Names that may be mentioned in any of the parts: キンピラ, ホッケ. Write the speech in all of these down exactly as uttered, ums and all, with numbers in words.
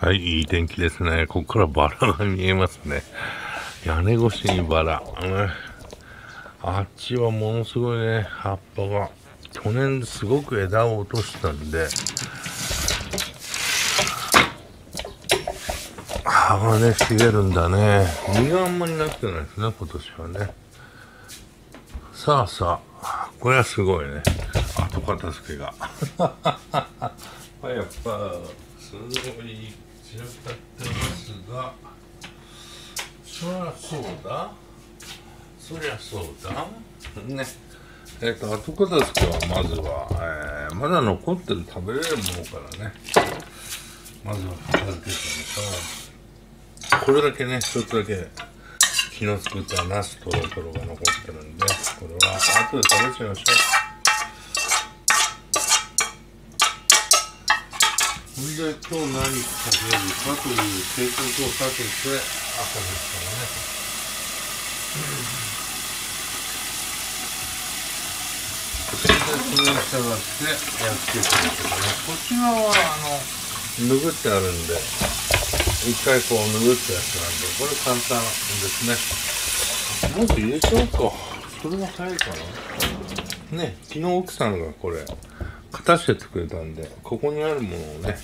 はい、いい天気ですね。ここからバラが見えますね。屋根越しにバラ。うん、あっちはものすごいね、葉っぱが。去年すごく枝を落としたんで、葉がね、茂るんだね。実があんまりなってないですね、今年はね。さあさあ、これはすごいね。後片付けが。やっぱ、すごい散らかってますが、そりゃそうだ。そりゃそうだ。ね。えっと、後片付けはまずは、えー、まだ残ってる食べれるものからね。まずは片付けてみましょう。これだけね、一つだけ、昨日作ったナスとロトロが残ってるんで、これは後で食べちゃいましょう。それで今日何食べるかという計画を立てて朝ですからね。それでそれを従ってやっていくんですけどね。こっち側はあの、拭ってあるんで、一回こう拭ってやつなんで、これ簡単ですね。もっと入れちゃおうか。それも早いかな。ね、昨日奥さんがこれ、片しててくれたんで、ここにあるものをね、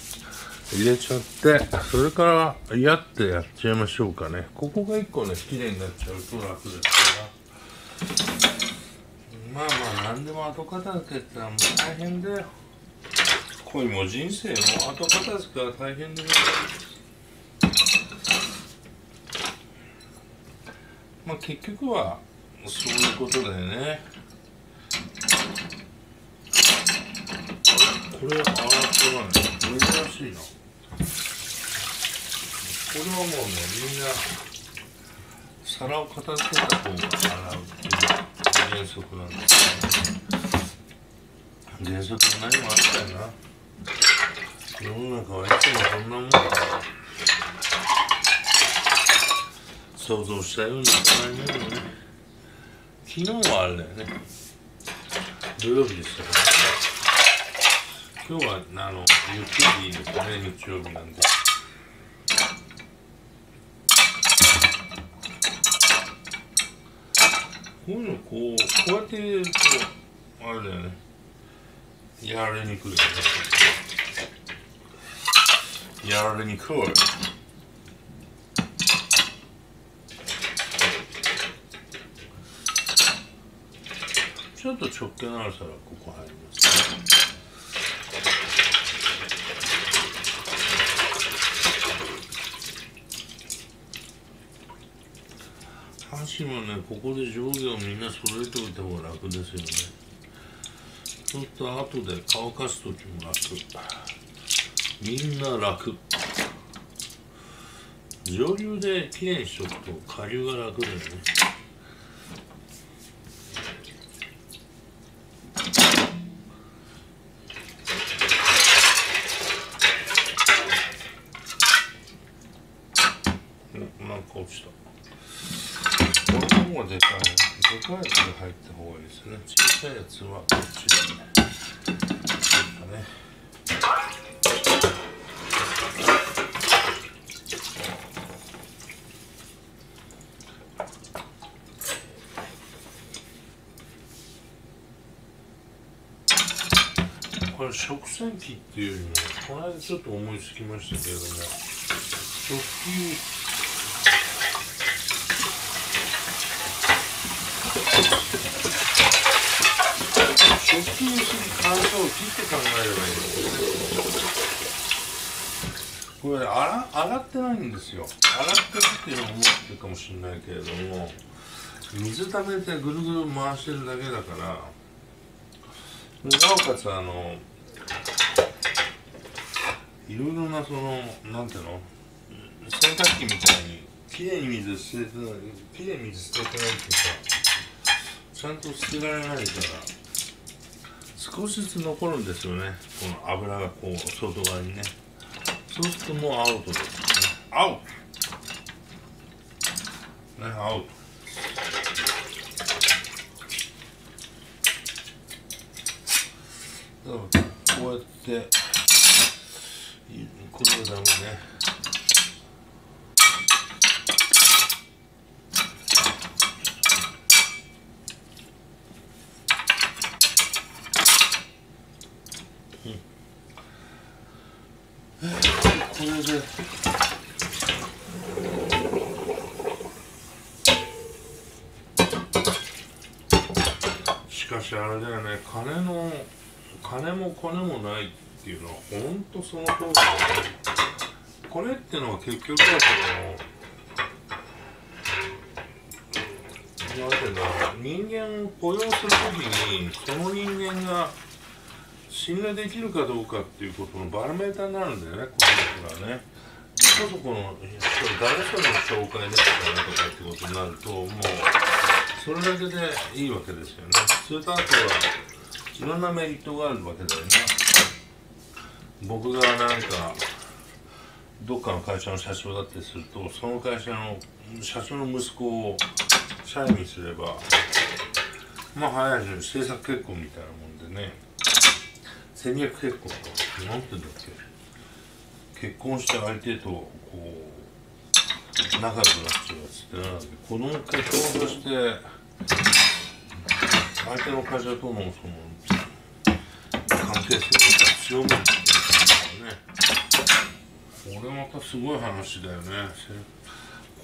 入れちゃって、それから、やってやっちゃいましょうかね。ここが一個ね、綺麗になっちゃうと楽ですから。まあまあ、なんでも後片付けってのはもう大変だよ。こういうもう人生も後片付けは大変でございます。まあ結局は、そういうことだよね。これは、ああ、そうなんだ。珍しいな。これはもうね、みんな、皿を片付けた方が洗うっていう原則なんですよね。原則も何もあったよな。世の中はいつもこんなもんだ。想像したようにいかないもんね。昨日はあれだよね。土曜日でしたからね。今日はあのゆっくりですね、日曜日なんで。こういうのこう、こうやって入れると、あれだよね、やられにくいよね。やられにくい。ちょっと直径のある皿、ここ入りますね。箸もね、ここで上下をみんな揃えておいた方が楽ですよね。ちょっと後で乾かすときも楽。みんな楽。上流できれいにしとくと下流が楽だよね。お、なんか落ちた。でかいやつが入った方がいいですね。小さいやつはこっちでね。これ食洗機っていうよりも、この間ちょっと思いつきましたけれども、食器食器に乾燥を切って考えればいいんですけど、これ洗、洗ってないんですよ。洗ってるっていうのは思ってるかもしれないけれども、水溜めてぐるぐる回してるだけだから、なおかつあのいろいろなそのなんていうの、洗濯機みたいにきれいに水捨ててない、きれいに水捨ててないってさ、ちゃんと捨てられないから。少しずつ残るんですよね、この油がこう外側にね。そうするともうアウトですよね。アウトね、アウト。だからこうやってこれはダメね。最悪。しかしあれだよね、金の金もコネもないっていうのはほんとその通りだよね。これってのは結局はそのなんていうんだろう、人間を雇用するときにその人間が信頼できるかどうかっていうことのバロメーターになるんだよね、この人がね。ちょっとこの誰かの紹介ですからとかってことになると、もうそれだけでいいわけですよね。それとあとはいろんなメリットがあるわけだよね。僕がなんかどっかの会社の社長だってすると、その会社の社長の息子を社員にすれば、まあ早いし政策結婚みたいなもんでね、戦略結婚となんて言うんだっけ、結婚した相手とこう仲良くなっちゃうやつってなるんだけど、子供結婚として相手の会社とのその関係性を強めるっていうのがね、これまたすごい話だよね。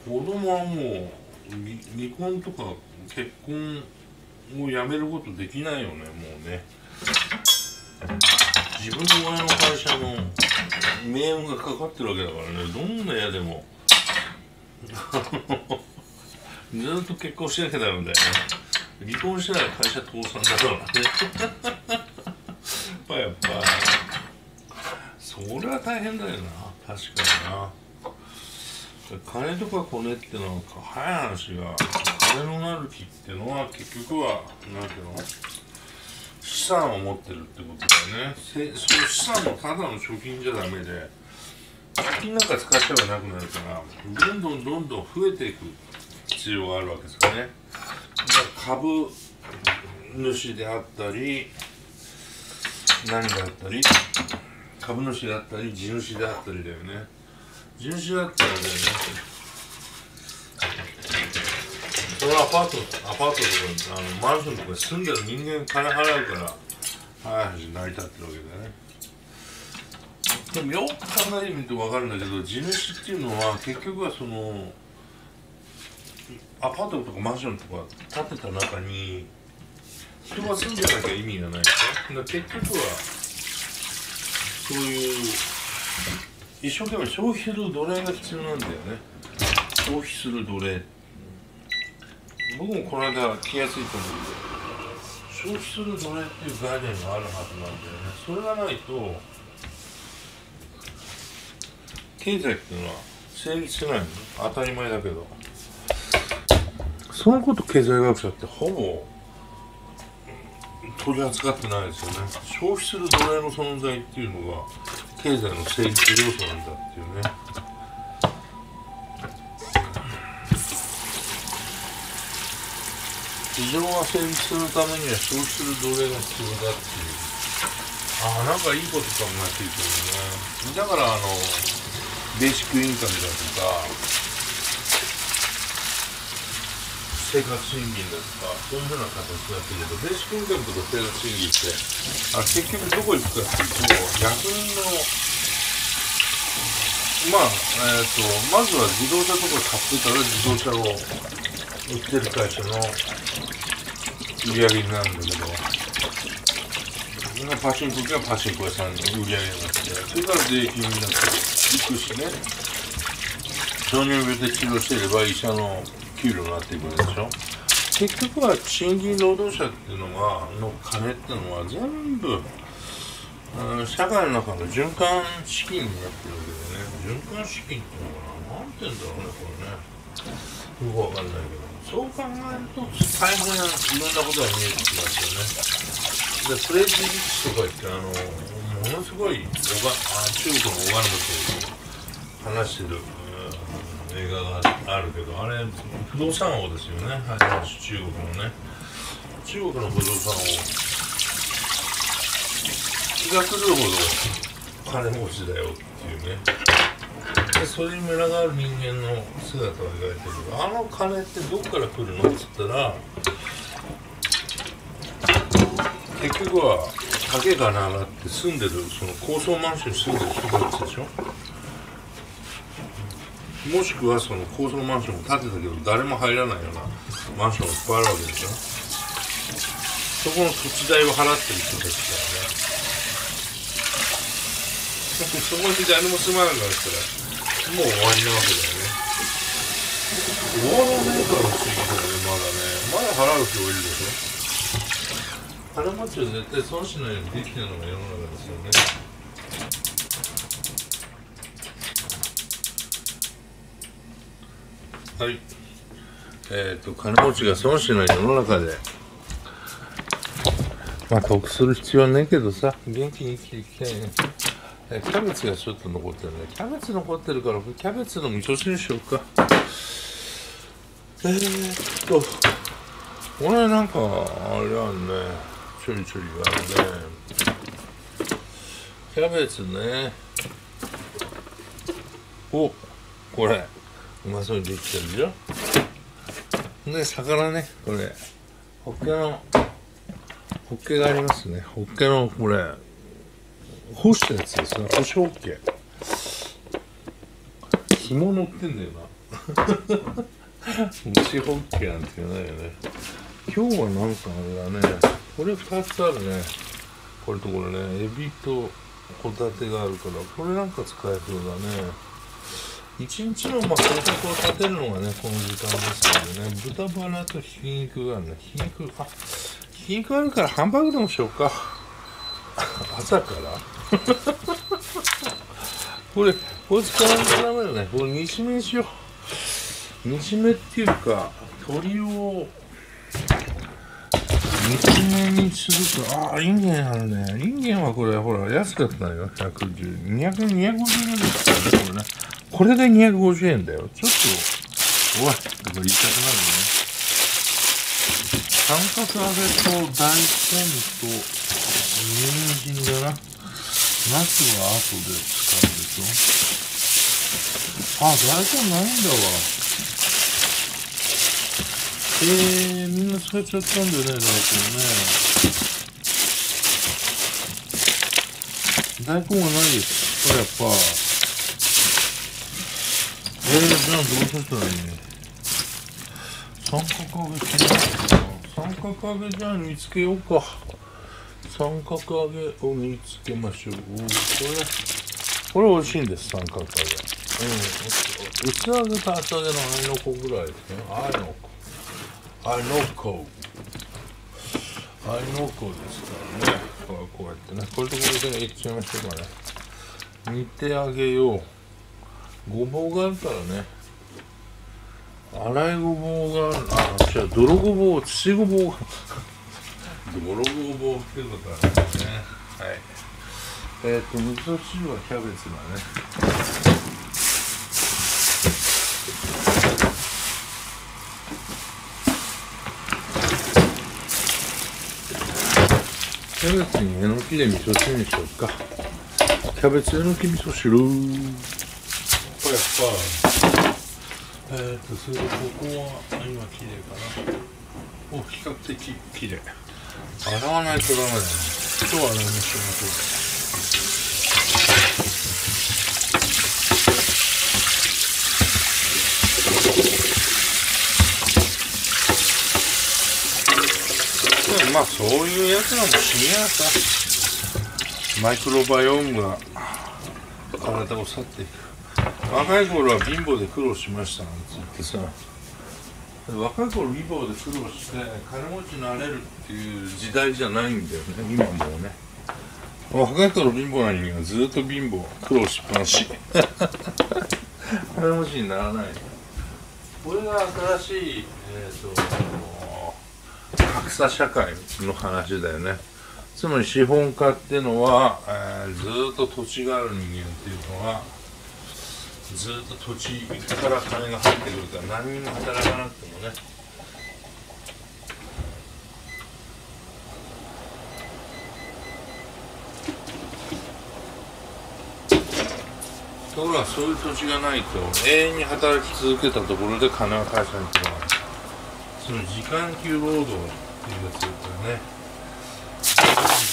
子供はもう離婚とか結婚をやめることできないよね、もうね。自分の親の会社の命運がかかってるわけだからね、どんな嫌でもずっと結婚しなきゃダメだよね。離婚したら会社倒産だからねやっぱやっぱそれは大変だよな、確かにな。金とかコネってのは早い話が、金のなる木ってのは結局は何ていうの、資産を持ってるってことだよね。その資産もただの貯金じゃダメで、貯金なんか使っちゃえばなくなるからどんどんどんどん増えていく必要があるわけですよね。株主であったり何であったり、株主であったり地主であったりだよね。人種だったらね、そのアパート、アパートとかあのマンションとかに住んでる人間金払うから早い話成り立ってるわけだね。でもよく考えてみると分かるんだけど、地主っていうのは結局はそのアパートとかマンションとか建てた中に人が住んでなきゃ意味がないですね。だから結局はそういう一生懸命消費する奴隷が必要なんだよね。消費する奴隷、僕もこの間気がついたんだけど、消費する奴隷っていう概念があるはずなんだよね。それがないと経済っていうのは成立しないの、当たり前だけど。そのこと経済学者ってほぼ取り扱ってないですよね。消費する奴隷の存在っていうのが経済の成立要素なんだっていうね。市場が成立するためには消費する奴隷が必要だっていう。ああ、なんかいいこと考えていくよね。だからあのベーシックインカムだとか生活賃金だとかそういうふうな形になってるけど、ベーシックインカムとか生活賃金ってあ結局どこ行くかっていうと、役人のまあえっ、ー、とまずは自動車とか買ってたら自動車を売ってる会社の売り上げになるんだけど、パチンコ機はパチンコ屋さんの売り上げになって、それから税金になっていくしね。糖尿病で治療していれば医者の給料になってくるでしょ。結局は賃金労働者っていうのがの金っていうのは全部、うん、社会の中の循環資金になってるわけでね。循環資金っていうのかな、なんていうんだろうね、これね、よくわかんないけど、そう考えると大変いろんなことが見えてきますよね。でクレイジーリッチとか言ってあのものすごいおがあ中国のお金持ちを話してる映画があるけど、あれ不動産王ですよね、はい、中国のね。中国の不動産王、気が狂うほど金持ちだよっていうね。でそれにムラがある人間の姿を描いてる。あの金ってどこから来るのっつったら、結局は竹がな、だって住んでる、その高層マンションに住んでる人たちでしょ、もしくはその高層マンションを建てたけど誰も入らないようなマンションがいっぱいあるわけでしょ。そこの土地代を払ってる人たちだよね。そこに誰も住まないんだったらもう終わりなわけだよね。終わらないから不思議だよね。まだね、まだ払う人多いるでしょ。金持ちは絶対損しないようにできてるのが世の中ですよね。はい、えっと金持ちが損しない世の中で、まあ得する必要はねえけどさ、元気に生きていきたいね。えキャベツがちょっと残ってるね。キャベツ残ってるからキャベツの味噌汁にしようか。えー、っとこれなんかあれあんね、ちょりちょりがあるね。キャベツね。お、これうまそうにできてるじゃん。で、魚ね、これホッケのホッケがありますね。ホッケのこれ干したやつですね。干しホッケ。紐乗ってんだよな。干しホッケなんて言わないよね。今日はなんかあれだね、これふたつあるね。これとこれね、エビとホタテがあるから、これなんか使えそうだね。一日のまあ計画を立てるのがね、この時間ですのでね。豚バラとひき肉があるね。ひき肉、あ、ひき肉あるからハンバーグでもしようか。朝からこれ、これ使わないとダメだね。これ煮しめにしよう。煮しめっていうか、鶏を煮しめにすると、ああ、インゲンあるね。インゲンはこれ、ほら、安かったよ。ひゃくじゅう、にひゃく、にひゃくごじゅうえんですからね、これね。これでにひゃくごじゅうえんだよ。ちょっと、おい、とか言いたくなるね。三角揚げと大根と、人参だな。ナスは後で使うでしょ。あ、大根ないんだわ。えー、みんな使っちゃったんだよね、大根ね。大根がないです。これやっぱ。えー、じゃあどうしたらいいね。三角揚げしないかな。三角揚げじゃあ煮つけようか。三角揚げを煮つけましょう。これ、これ美味しいんです、三角揚げ。うん。薄揚げと厚揚げのあいの子ぐらいですね。あいの子。アイノッコアイノッコですからね。こう、こうやってね、これとこれでいっちゃいましょうかね。煮てあげよう。ごぼうがあるからね。洗いごぼうがある。あ、じゃあ泥ごぼう、土ごぼうが泥ごぼうっていうことなんですね。はい、えっ、ー、と味噌汁はキャベツだね。キャベツにえのきで味噌汁にしようか。キャベツえのき味噌汁。これやっぱ、えっと、それでここは今きれいかな。お、比較的きれい。洗わないとダメだね。今日は洗いましょう。まあそういうやつらも死にやさ、マイクロバイオームが体を去っていく。若い頃は貧乏で苦労しましたなんて言ってさ、若い頃貧乏で苦労して金持ちになれるっていう時代じゃないんだよね、今もうね。若い頃貧乏な人間はずっと貧乏、苦労しっぱなし金持ちにならない。これが新しい、えーと格差社会の話だよね。つまり資本家っていうのは、えー、ずーっと土地がある人間っていうのはずーっと土地から金が入ってくるから、何にも働かなくてもね、ところがそういう土地がないと永遠に働き続けたところで金は返さないといけない。その時間給労働っていうやつだったらね、時給労働っていうのがあるんだっ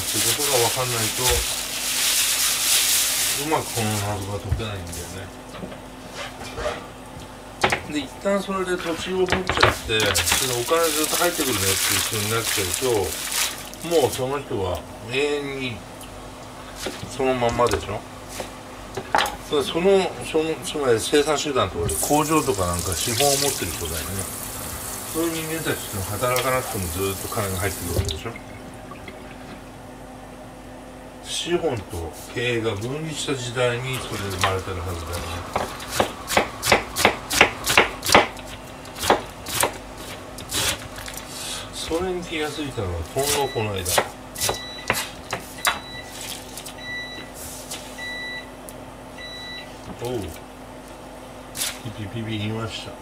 てことが分かんないとうまくこの謎が解けないんだよね。で、一旦それで土地を持っちゃってそれお金ずっと入ってくるねっていう風になっちゃうともうその人は永遠にそのまんまでしょ。そのそのつまり生産集団とかで工場とかなんか資本を持ってる人だよね。そういう人間たちの働かなくてもずっと金が入ってくるわけでしょ。資本と経営が分離した時代にそれで生まれてるはずだよね。それに気がついたのはほんのこの間。おう、ピピピピ言いました。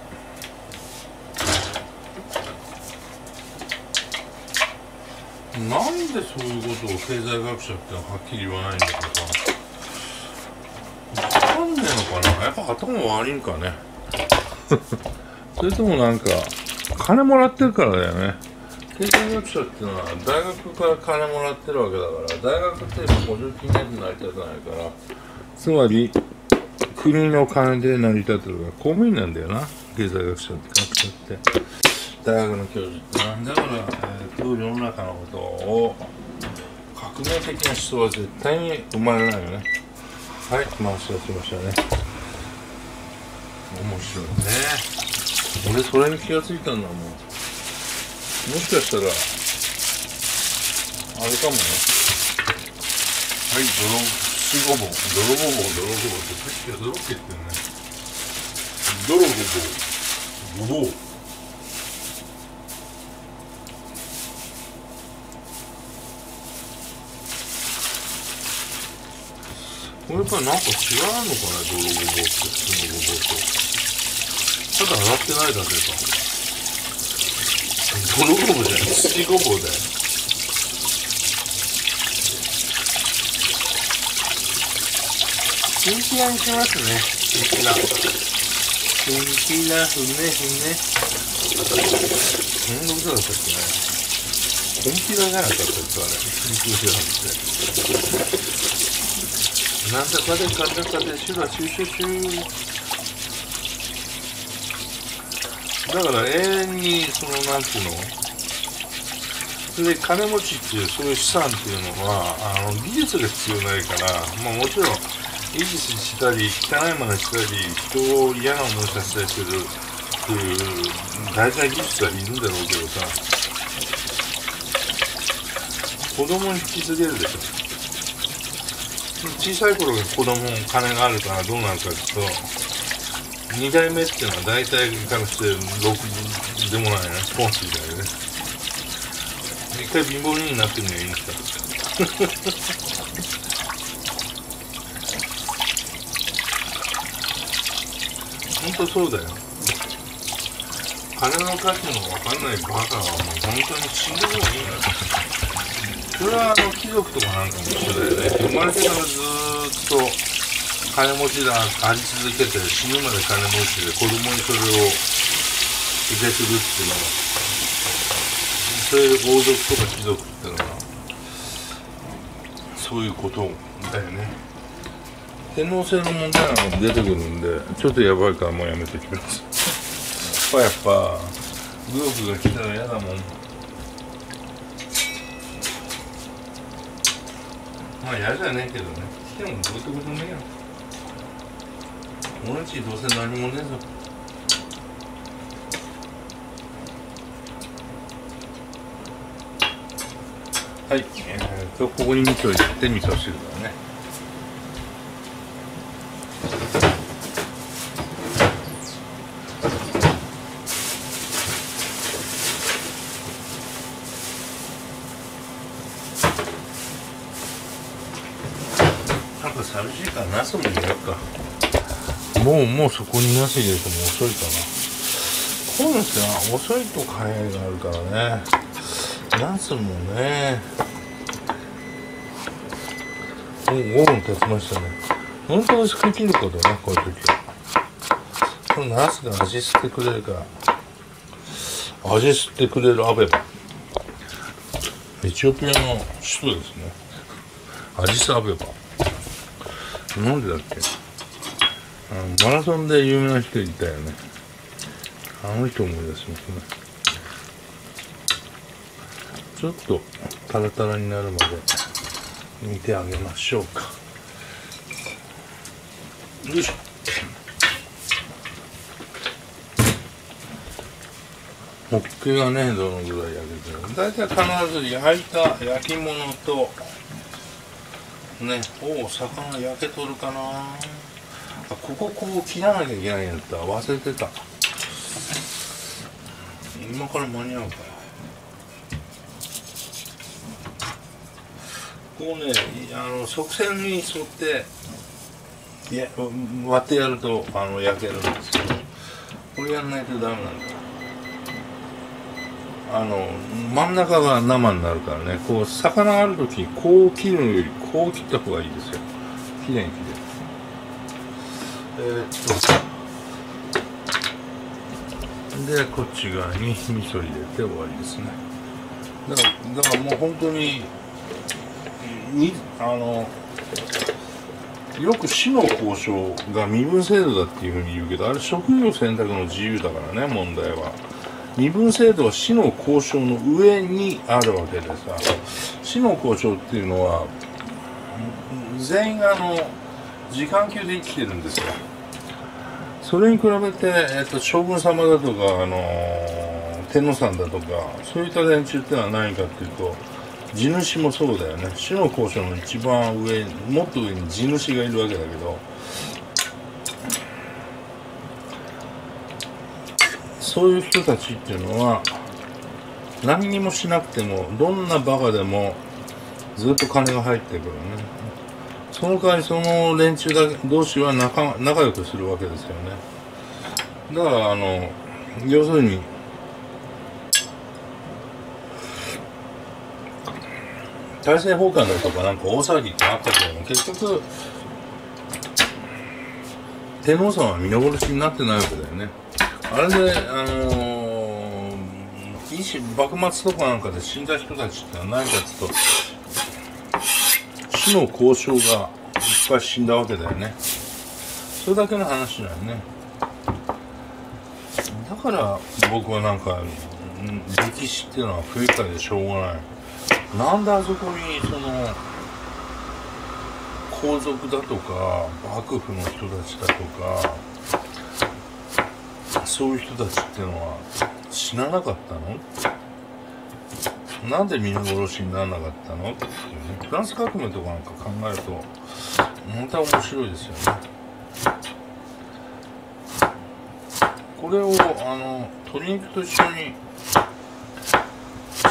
なんでそういうことを経済学者ってのははっきり言わないんだろうか。分かんねえのかな、やっぱ頭悪いんかねそれともなんか金もらってるからだよね。経済学者っていうのは大学から金もらってるわけだから、大学っていうのは補助金で成り立たないから、つまり国の金で成り立ってるから公務員なんだよな、経済学者って学者って大学の教授ってな。だから、えー、世の中のことを革命的な思想は絶対に生まれないよね。はい、回し出しましたね。面白いね。俺それに気がついたんだもん。もしかしたらあれかもね。はい、泥七五棒、泥五棒、泥五棒ってさっきは泥って言ってるね。泥五棒、五棒。これやっぱりなんか違うのかね、泥五棒って普通の五棒と。ただ洗ってないだけか。泥ごぼうじゃない、土ごぼうだよ。キンキラにしますね、キンキラ。キンキラ、ふねふね。こんなことだったっけね。コンピラじゃなかったっけ、あれ。キンキラって。なんだかでかんだかで、シュラシュシュシュ。だから永遠にそのなんていうのそれで金持ちっていうそういう資産っていうのはあの技術が必要ないから、まあもちろん維持したり汚いまねしたり人を嫌な思いさせたりするっていう大事な技術がいるんだろうけどさ、子供に引き継げるでしょ。小さい頃に子供に金があるからどうなるかって言うとにだいめっていうのは大体からしてろくでもないね、ポンチみたいでね。一回貧乏人になってみればいいんですからほんとそうだよ。金の価値の分かんないバカはもう本当に死んでもいいんだよ。それはあの貴族とかなんかも一緒だよね。生まれてからずーっと金持ちだあり続けて死ぬまで金持ちで子供にそれを受け継ぐっていうのは、そういう豪族とか貴族っていうのはそういうことだよね。天皇制の問題なんかも出てくるんでちょっとやばいからもうやめてきます。やっぱやっぱ武力が来たら嫌だもん。まあ嫌じゃねえけどね、来てもどうってことねえよ。俺んちどうせ何もねえぞ。はい、えー、とここに味噌入れて味噌汁だね。なんか寂しいからナスも入れよっか。もうもうそこになし入れても遅いかな。こういうのって遅いと早いがあるからね。ナスもねもうごふん経ちましたね。ほんと美味しく切ることね、こういう時はこのナスが味吸ってくれるから、味吸ってくれるアベマエチオピアの首都ですね、アジスアベバ。なんでだっけ、あのマラソンで有名な人いたよね。あの人思い出しますね。ちょっとタラタラになるまで煮てあげましょうか。よいしょ。ホッケはね、どのぐらい焼けてるか、大体必ず焼いた焼き物とね、おお魚焼けとるかなあ、こここう切らなきゃいけないんやった、忘れてた。今から間に合うかな。こうね、あの側線に沿っていや割ってやるとあの焼けるんですけど、これやらないとダメなんだよ。あの真ん中が生になるからね、こう魚がある時こう切るよりこう切った方がいいですよ。きれいに切れる。えー、っとでこっち側に味噌入れて終わりですね。だから、だからもう本当ににあのよく市の交渉が身分制度だっていうふうに言うけど、あれ職業選択の自由だからね、問題は。身分制度は市の交渉の上にあるわけでさ、市の交渉っていうのは全員があの時間給で生きてるんですよ。それに比べて、えっと、将軍様だとか、あのー、天皇さんだとかそういった連中ってのは何かっていうと、地主もそうだよね。市の交渉の一番上、もっと上に地主がいるわけだけど、そういう人たちっていうのは何にもしなくてもどんなバカでもずっと金が入ってくるね。その代わりその連中だけ同士は 仲, 仲良くするわけですよね。だからあの要するに大政奉還だとかなんか大騒ぎってあったけども、結局天皇さんは見殺しになってないわけだよね。あれで、あのー、幕末とかなんかで死んだ人たちってのは何かっていうと、市の交渉がいっぱい死んだわけだよね。それだけの話だよね。だから僕はなんか歴史っていうのは不愉快でしょうがない。なんであそこにその皇族だとか幕府の人たちだとかそういう人たちっていうのは死ななかったの？なんで皆殺しにならなかったのっていうね。フランス革命とかなんか考えるとまた面白いですよね。これをあの鶏肉と一緒に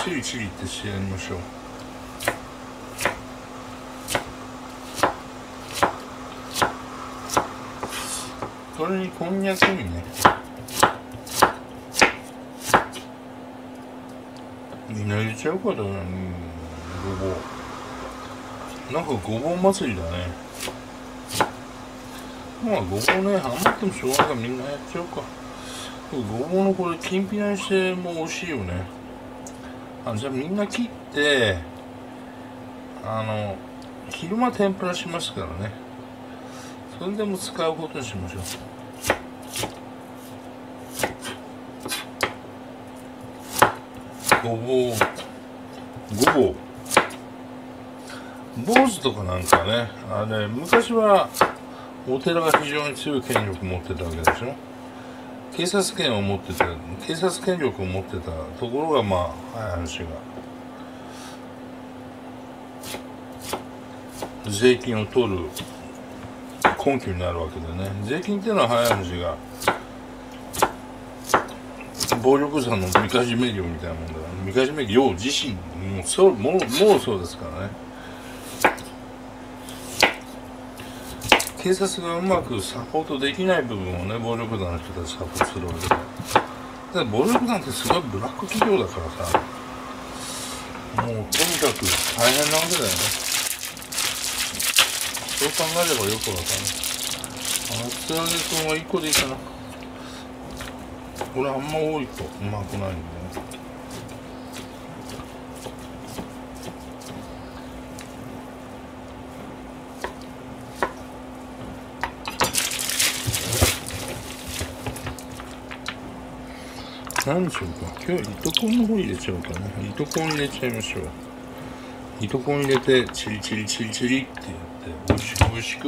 チリチリってしてやりましょう。それにこんにゃくにね、みんな入れちゃうからね、ごぼう。なんかごぼう祭りだね。まあごぼうね、余ってもしょうがないからみんなやっちゃうか。ごぼうのこれきんぴらにしても美味しいよね。あ、じゃあみんな切って、あの、昼間天ぷらしますからね。それでも使うことにしましょう。ごぼう、ごぼう、坊主とかなんかね、あれ昔はお寺が非常に強い権力を持ってたわけでしょ。警察権を持ってた、警察権力を持ってたところが、まあ、はい、話が税金を取る根拠になるわけでね。税金っていうのは早い話が暴力団のみかじめ料みたいなもんだから、みかじめ料自身もうそう、もう、もうそうですからね。警察がうまくサポートできない部分をね、暴力団の人たちサポートするわけで、だから暴力団ってすごいブラック企業だからさ、もうとにかく大変なわけだよね。そう考えればよくわかる。あのつらげ君はいっこでいいかな。これあんま多いとうまくないんでね。何でしょうか。今日は糸こんの方入れちゃおうかな。糸こん入れちゃいましょう。糸こん入れて、チリチリチリチリってやって、美味しく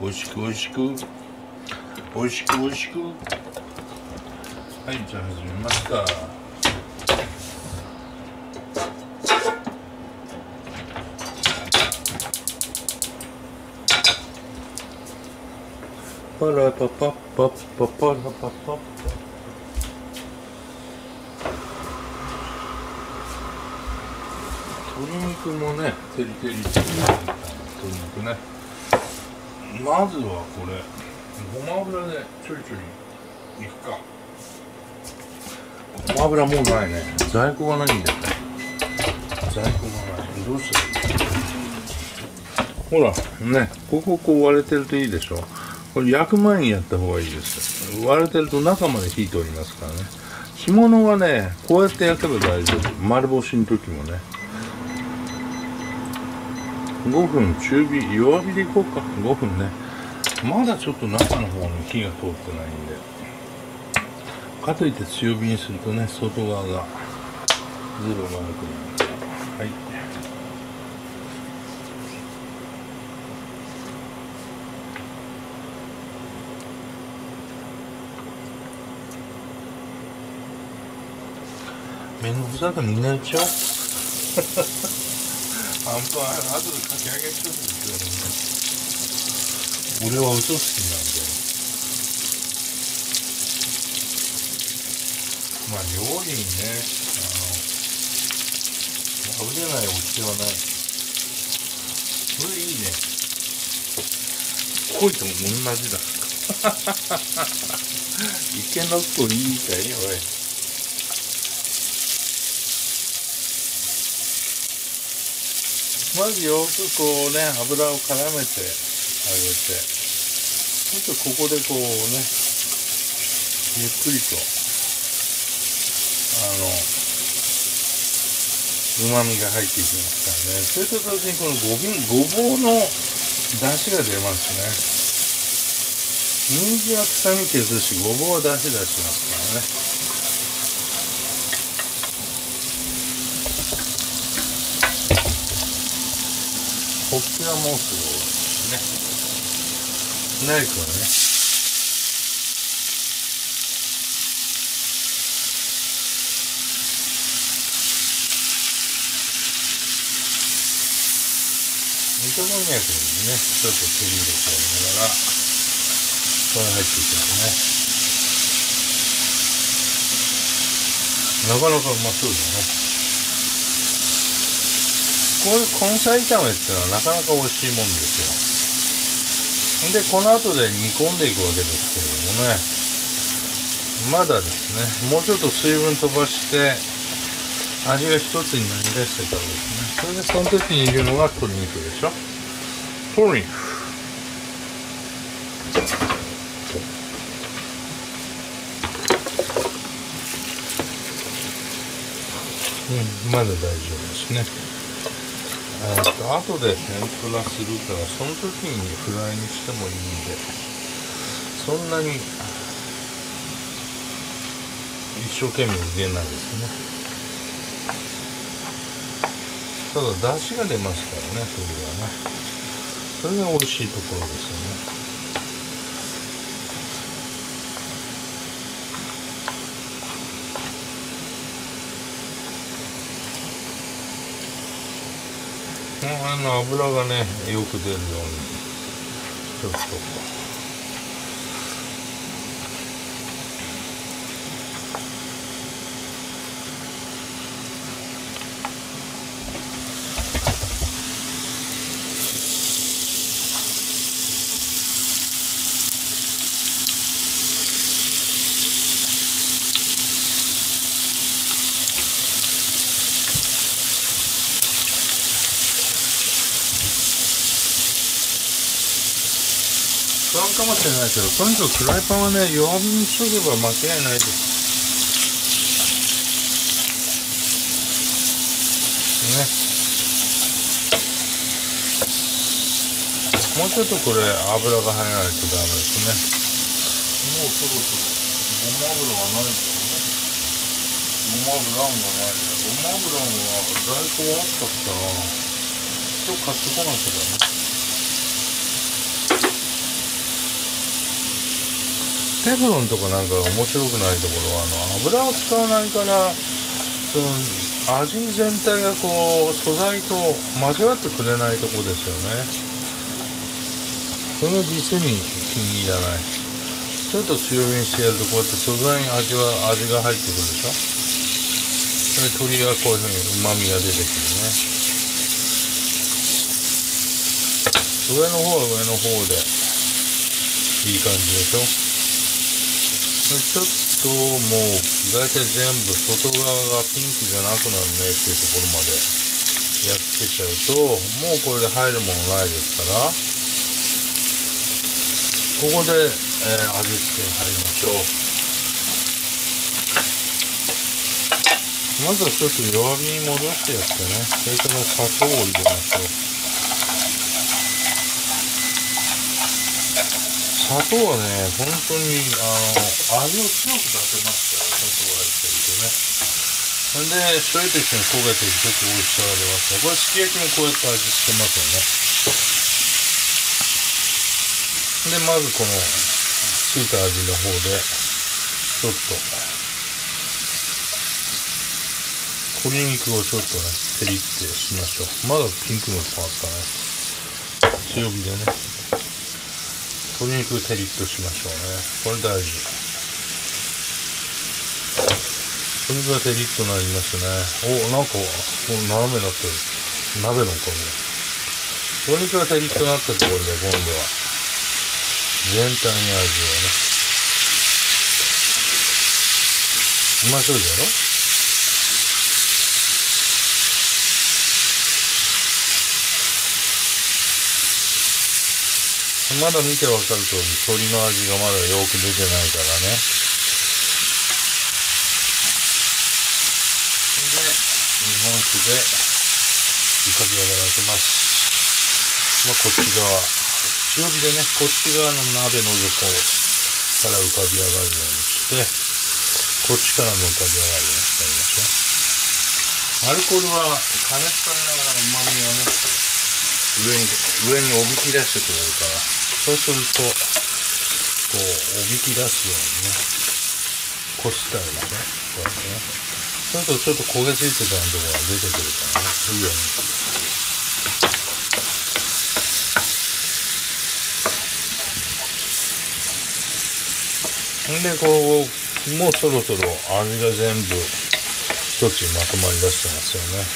美味しく、美味しく美味しく、美味しく美味しく。はい、じゃあ始めますか。パラパパパパパラパパ。鶏肉もね、てりてり鶏肉ね。まずはこれ、ごま油でちょいちょいいくか。ごま油もうないね。在庫がないんだよね。在庫がない。どうしたらいいの？ほら、ね、こここう割れてるといいでしょ。これ焼く前にやった方がいいです。割れてると中まで火通りますからね。干物はね、こうやって焼けば大丈夫。丸干しの時もね。ごふん中火、弱火でいこうか。ごふんね。まだちょっと中の方に火が通ってないんで、かといって強火にするとね、外側がずいぶん丸くなるから。はい、面倒くさく煮ないちゃう。あんま、あとでかき揚げするんですよね。俺は嘘好きなんで。まあ、料理にね、あの、破れないお店はない。それいいね。恋とも同じだ。池の子いいかい、おい。まずよくこうね、油を絡めてあげて、ちょっとここでこうね、ゆっくりと、あの、うまみが入っていきますからね。それと同時にこのごぼうの出汁が出ますね。人参は臭み消すし、ごぼうは出汁出しますからね。こっちはもうすぐ終わるしね。ナイフはね、糸こんにゃくにね、ちょっと手入れてあげながら、これ入っていきますね。なかなかうまそうだね。こういう根菜炒めってのはなかなか美味しいもんですよ。で、この後で煮込んでいくわけですけれどもね。まだですね、もうちょっと水分飛ばして、味が一つになりだしてからですね。それで、その時にいるのが鶏肉でしょ。鶏肉。うん、まだ大丈夫ですね。あとで天ぷらするから、その時にフライにしてもいいんで、そんなに一生懸命入れないですね。ただ出汁が出ますからね、それはね。それが美味しいところですよね。あの油がね、よく出るようにちょっとかもしれないけど、とにかくフライパンはね、弱火にしとけば間違いないです。ね。もうちょっとこれ、油が入らないとダメですね。もうそろそろ、ごま油がないとね。油あんがないね。ごま油は在庫あったから一応買ってこなきゃだね。テフロンとかなんか面白くないところはあの油を使わないからその味全体がこう素材と交わってくれないところですよね。それは実に気に入らない。ちょっと強火にしてやるとこうやって素材に味は味が入ってくるでしょ。それで鶏はこういうふうにうまみが出てくるね。上の方は上の方でいい感じでしょ。ちょっともう大体全部外側がピンクじゃなくなるねっていうところまでやってきちゃうともうこれで入るものないですから、ここで、えー、味付けに入りましょう。まずはちょっと弱火に戻してやってね、それから砂糖を入れましょう。砂糖はね、本当にあの味を強く出せますから、砂糖が入ってるとね。それで、醤油と一緒に焦げていくとき美味しさが出ますね。これ、すき焼きもこうやって味付けますよね。で、まずこのついた味の方で、ちょっと、鶏肉をちょっとね、ペリッてしましょう。まだピンクのパーツかね。強火でね。鶏肉テリッとしましょうね。これ大事。鶏肉がテリッとなりましたね。お、なんか、斜めになってる。鍋のおかげ。鶏肉がテリッとなったところで、今度は、全体に味をね。うまそうじゃろ？まだ見てわかるとおり、鶏の味がまだよく出てないからね。で、日本酒で浮かび上がらせます。まあ、こっち側、強火でね、こっち側の鍋の底から浮かび上がるようにして、こっちからも浮かび上がるようにしてやりましょう。アルコールは加熱されながら旨味をね、上に、上におびき出してくれるから、そうすると、こう、おびき出すようにね、こすったりね、こうやってね。そうすると、ちょっと焦げついてたのところが出てくるからね、上に。んで、こう、もうそろそろ味が全部、一つにまとまりだしてますよね。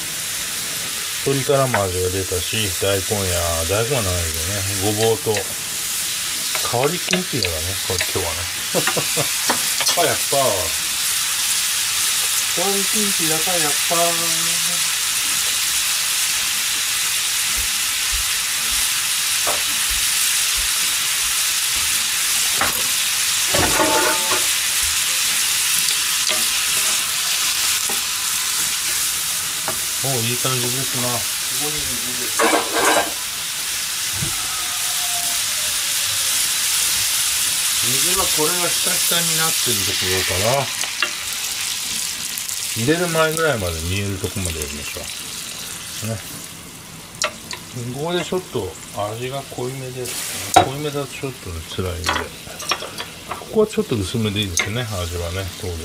鶏からも味が出たし、大根や、大根はないけどね、ごぼうと、香りきんぴらだね、これ今日はね。やっぱ、やっぱ、香りきんぴらか、やっぱ。もういい感じですな。ここに水です。水はこれがひたひたになってるところから、入れる前ぐらいまで見えるとこまでやりましょう。ね。ここでちょっと味が濃いめです。濃いめだとちょっとね、辛いんで。ここはちょっと薄めでいいですよね、味はね、当然。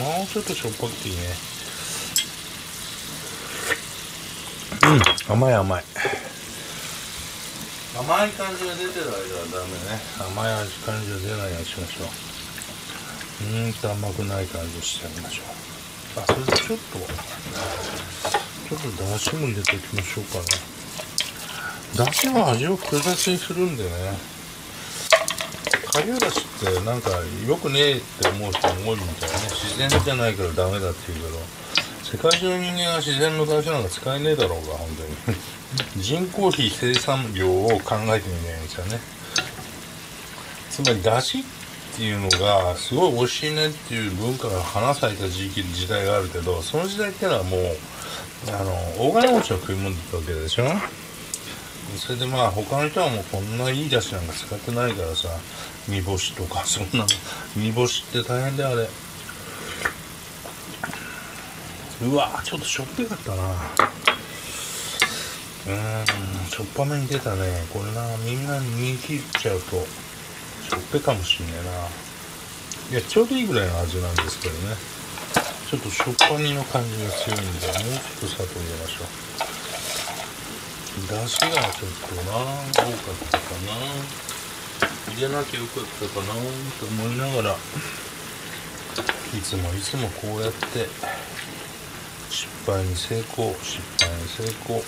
もうちょっとしょっぱくていいね。うん、甘い甘い甘い感じが出てる間はダメね。甘い味感じが出ないようにしましょう。うんと甘くない感じしてあげましょう。あ、それでちょっとちょっとだしも入れておきましょうかね。だしは味を複雑にするんでね、顆粒だしってなんかよくねえって思う人も多いみたいなね。自然じゃないからダメだって言うけど、世界中の人間は自然のだしなんか使えねえだろうが、本当に。人工費生産量を考えてみないんですよね。つまり、だしっていうのが、すごい美味しいねっていう文化が花咲いた時期、時代があるけど、その時代っていうのはもう、あの、大金持ちの食い物だったわけでしょ。それでまあ、他の人はもうこんないいだしなんか使ってないからさ、煮干しとか、そんなの、煮干しって大変だよ、あれ。うわー、ちょっとしょっぱかったな。うーん、しょっぱめに出たね。これな、みんな煮切っちゃうとしょっぱかもしんねえな。いや、ちょうどいいぐらいの味なんですけどね。ちょっとしょっぱみの感じが強いんで、もうちょっと砂糖入れましょう。だしがちょっとな、多かったかな。入れなきゃよかったかなと思いながら、いつもいつもこうやって失敗に成功、失敗に成功、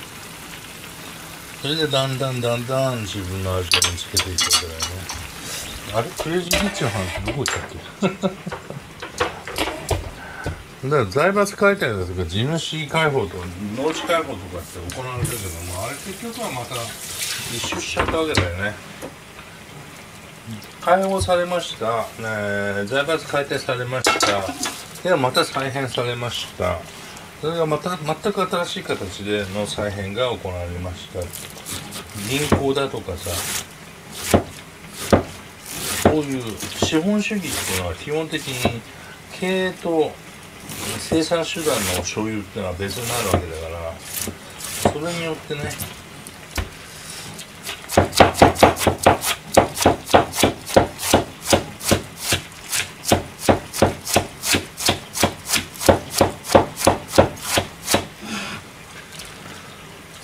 それでだんだんだんだん自分の味を見つけていくぐらいね。あれ、クレイジーキッチンの話どこ行ったっけ。だから財閥解体だとか地主解放とか農地解放とかって行われてるけども、あれ結局はまた一周しちゃったわけだよね。解放されました、えー、財閥解体されました。ではまた再編されました。それがまた全く新しい形での再編が行われました。銀行だとかさ、こういう資本主義っていうのは基本的に経営と生産手段の所有っていうのは別になるわけだから、それによってね、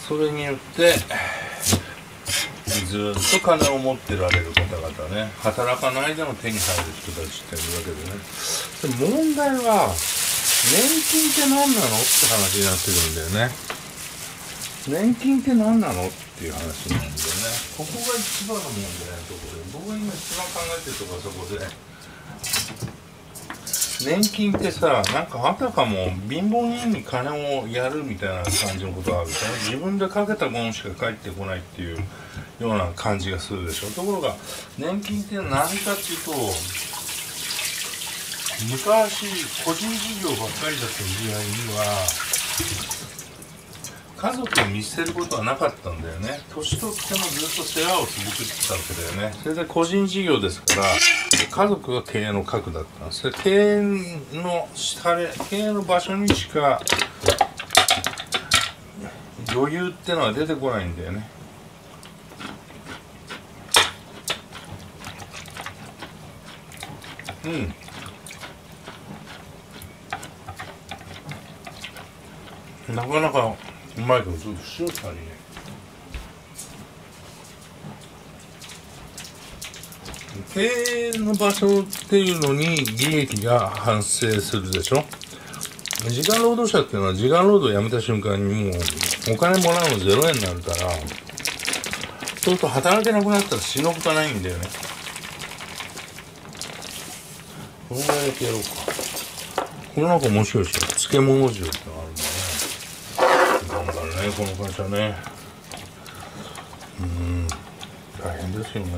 それによってずっと金を持ってられる方々ね、働かないでも手に入る人たちっているわけでね。でも問題は年金って何なのって話になってくるんだよね。年金って何なのっていう話なんだよね。ここが一番の問題なところで、僕が今一番考えてるとこはそこで、年金ってさ、なんかあたかも貧乏人に金をやるみたいな感じのことがあるから、ね、自分でかけたものしか返ってこないっていうような感じがするでしょ。ところが年金って何かっていうと、昔個人事業ばっかりだった時代には家族を見捨てることはなかったんだよね。年取ってもずっと世話を続けてたわけだよね。それで個人事業ですから、家族が経営の核だったんです。経営の下で、経営の場所にしか余裕ってのは出てこないんだよね。うん、なかなかうまいけど、ちょっと塩足りねえ。経営の場所っていうのに利益が発生するでしょ。時間労働者っていうのは時間労働をやめた瞬間にもうお金もらうのゼロえんになるから、そうすると働けなくなったら死ぬことないんだよね。このぐらいだけやろうか。これなんか面白いでしょ、漬物塩ってのがあるんだ。この会社ね、うーん、大変ですよね。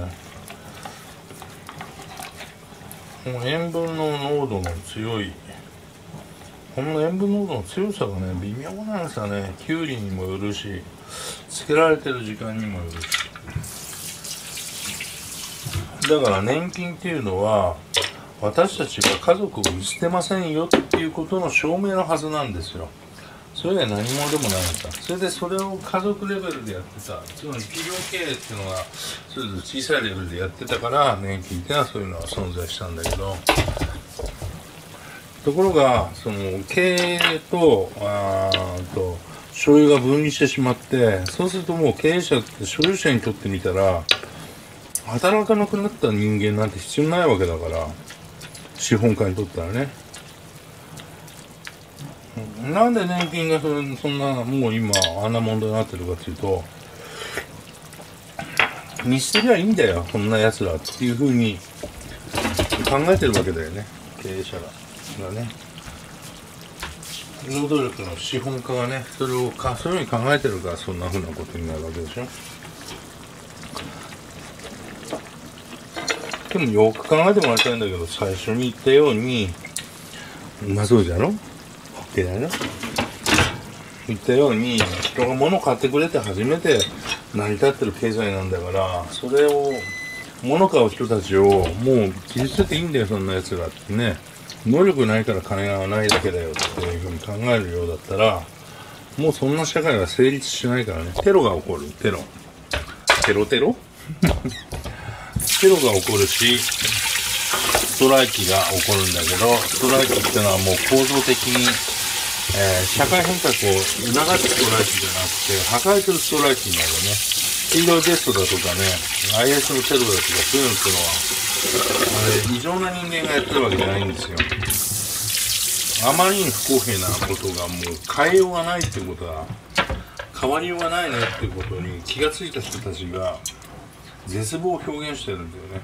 この塩分の濃度の強い、この塩分濃度の強さがね、微妙なんですよね。きゅうりにもよるし、つけられてる時間にもよるし。だから年金っていうのは、私たちが家族を見捨てませんよっていうことの証明のはずなんですよ。それが何者でもないんだ。それでそれを家族レベルでやってた、つまり企業経営っていうのがそれぞれ小さいレベルでやってたから、年金っていうのはそういうのは存在したんだけど、ところがその経営とあと所有が分離してしまって、そうするともう経営者って所有者にとってみたら働かなくなった人間なんて必要ないわけだから、資本家にとったらね。なんで年金がそんな、もう今あんな問題になってるかっていうと、見捨てりゃいいんだよこんなやつらっていうふうに考えてるわけだよね、経営者がね。労働力の資本家がね、それをかそういうふうに考えてるから、そんなふうなことになるわけでしょ。でもよく考えてもらいたいんだけど、最初に言ったように、まあそうじゃろってないな言ったように、人が物を買ってくれて初めて成り立ってる経済なんだから、それを物買う人たちをもう傷つけていいんだよそんなやつらってね、能力ないから金がないだけだよっていうふうに考えるようだったら、もうそんな社会は成立しないからね。テロが起こる。テロテロテロテロが起こるし、ストライキが起こるんだけど、ストライキってのはもう構造的に、えー、社会変革を促すストライキじゃなくて破壊するストライキになるよね。ヒーロージェストだとかね、アイエス のテロだとか、そういうのってのは異常な人間がやってるわけじゃないんですよ。あまりに不公平なことがもう変えようがないってことは、変わりようがないねっていうことに気がついた人たちが絶望を表現してるんだよね。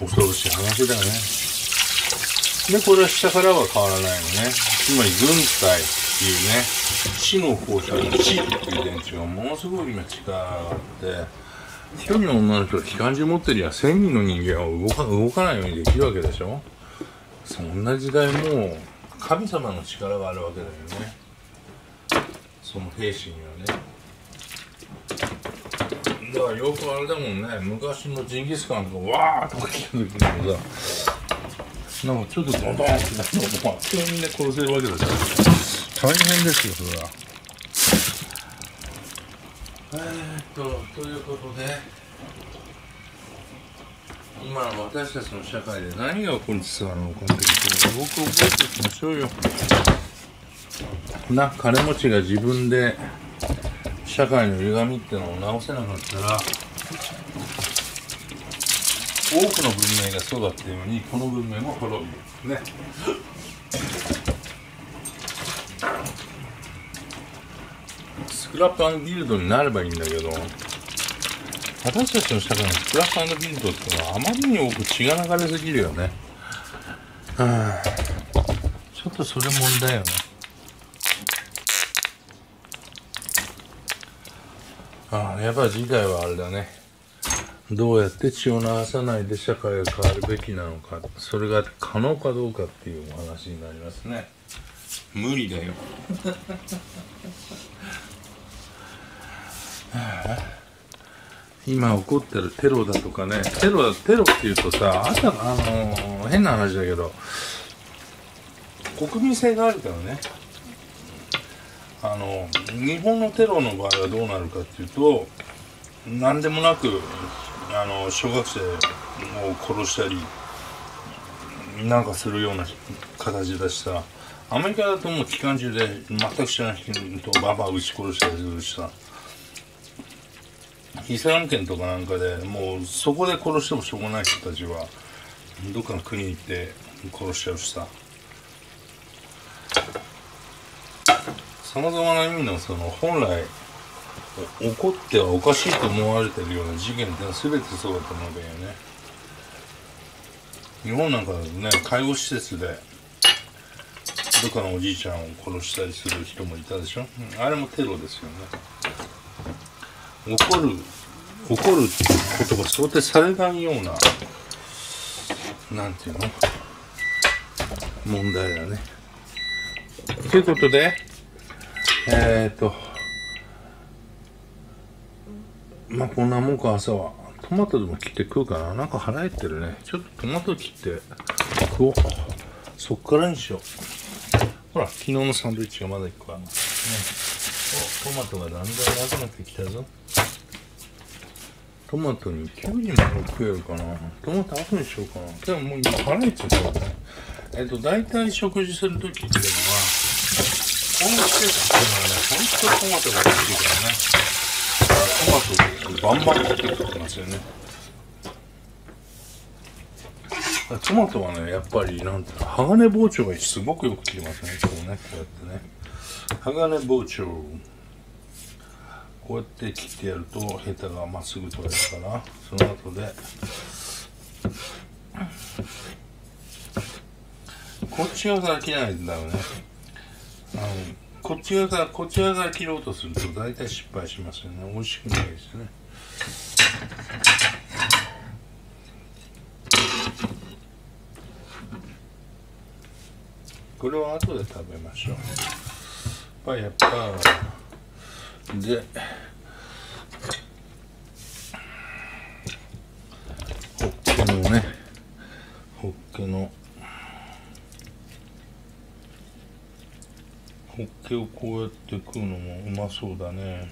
うん、恐ろしい話だよね。で、これは下からは変わらないのね。つまり軍隊っていうね、死の放射の死っていう電池がものすごい今力があって、一人の女の人が機関銃持ってりゃ千人の人間は動か、動かないようにできるわけでしょ。そんな時代もう神様の力があるわけだよね。その兵士にはね。だからよくあれだもんね、昔のジンギスカンとかわーとか来た時にもさ、なんかちょっとドンドンってなると、あっという間にね殺せるわけだから大変ですよ、それは。えっと、ということで、今の私たちの社会で何が起こりつつあるのかっていうのをよく覚えておきましょうよ。な、金持ちが自分で社会の歪みってのを直せなかったら、多くの文明がそうだっていうのに、この文明も滅びるね。スクラップ&ビルドになればいいんだけど、私たちの社会のスクラップ&ビルドってのはあまりに多く血が流れすぎるよね。はあ、ちょっとそれ問題よね。ああ、やっぱり時代はあれだね。どうやって血を流さないで社会が変わるべきなのか、それが可能かどうかっていうお話になりますね。無理だよ。今起こってるテロだとかね、テロ、テロっていうとさ、あと、あのー、変な話だけど、国民性があるからね。あの日本のテロの場合はどうなるかっていうと、何でもなくあの小学生を殺したりなんかするような形だしさ、アメリカだともう機関銃で全く知らない人とバンバン撃ち殺したりするしさ、イスラム圏とかなんかでもうそこで殺してもしょうがない人たちはどっかの国に行って殺しちゃうしさ。さまざまな意味のその本来起こってはおかしいと思われてるような事件ってのは全てそうだと思うんだよね。日本なんかだとね、介護施設でどっかのおじいちゃんを殺したりする人もいたでしょ。あれもテロですよね。起こる起こることが想定されないような、なんていうの、問題だね。ということで、えーとまあこんなもんか。朝はトマトでも切って食うかな。なんか腹減ってるね。ちょっとトマト切って食おう。そっからにしよう。ほら、昨日のサンドイッチがまだいっこあるね。お、トマトがだんだんなくなってきたぞ。トマトにきゅうにも食えるかな。トマト後にしようかな。でももう今腹減っちゃったよね。えーと大体食事するときっていうのはこの季節っていうのはね、ほんとトマトが美味しいからね。トマトをバンバン切って食ってますよね。トマトはね、やっぱりなんていうの、鋼包丁がすごくよく切りますね。こうね、こうやってね、鋼包丁こうやって切ってやるとヘタがまっすぐ取れるから、その後でこっち側から切らないんだよね。あのこっち側からこっち側から切ろうとすると大体失敗しますよね。美味しくないですね。これは後で食べましょう。パヤパーで北けをこうやって食うのもうまそうだね。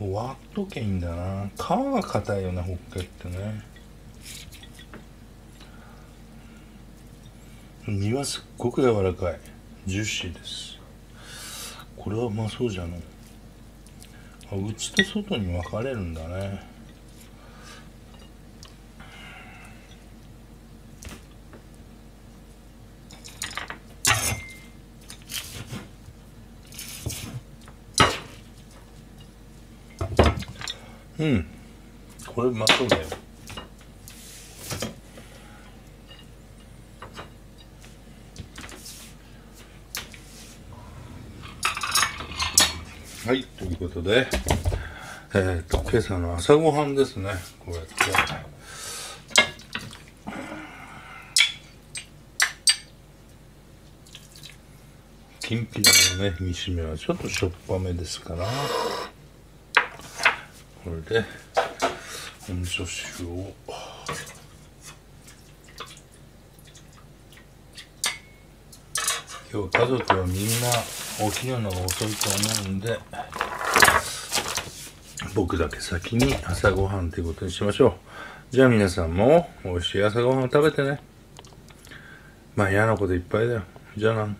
割っとけいいんだな。皮が硬いよね、ホッケってね。身はすっごく柔らかい、ジューシーです。これはうまそうじゃの。内と外に分かれるんだね。うん、これうまそうだよ。はい、ということで、えー、と今朝の朝ごはんですね。こうやってきんぴらのね、煮しめはちょっとしょっぱめですから、これでお味噌汁を。今日家族はみんな起きるのが遅いと思うんで、僕だけ先に朝ごはんということにしましょう。じゃあ皆さんも美味しい朝ごはんを食べてね。まあ嫌なこといっぱいだよ。じゃあな。